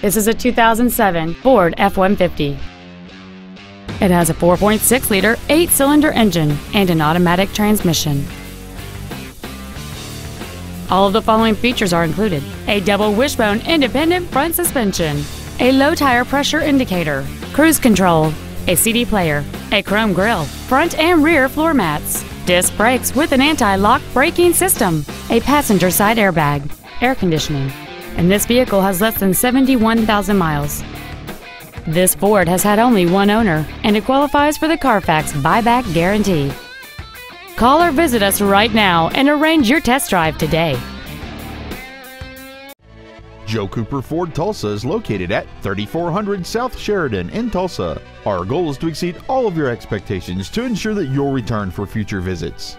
This is a 2007 Ford F-150. It has a 4.6-liter 8-cylinder engine and an automatic transmission. All of the following features are included: a double wishbone independent front suspension, a low tire pressure indicator, cruise control, a CD player, a chrome grille, front and rear floor mats, disc brakes with an anti-lock braking system, a passenger side airbag, air conditioning, and this vehicle has less than 71,000 miles. This Ford has had only one owner, and it qualifies for the Carfax buyback guarantee. Call or visit us right now and arrange your test drive today. Joe Cooper Ford Tulsa is located at 3400 South Sheridan in Tulsa. Our goal is to exceed all of your expectations to ensure that you'll return for future visits.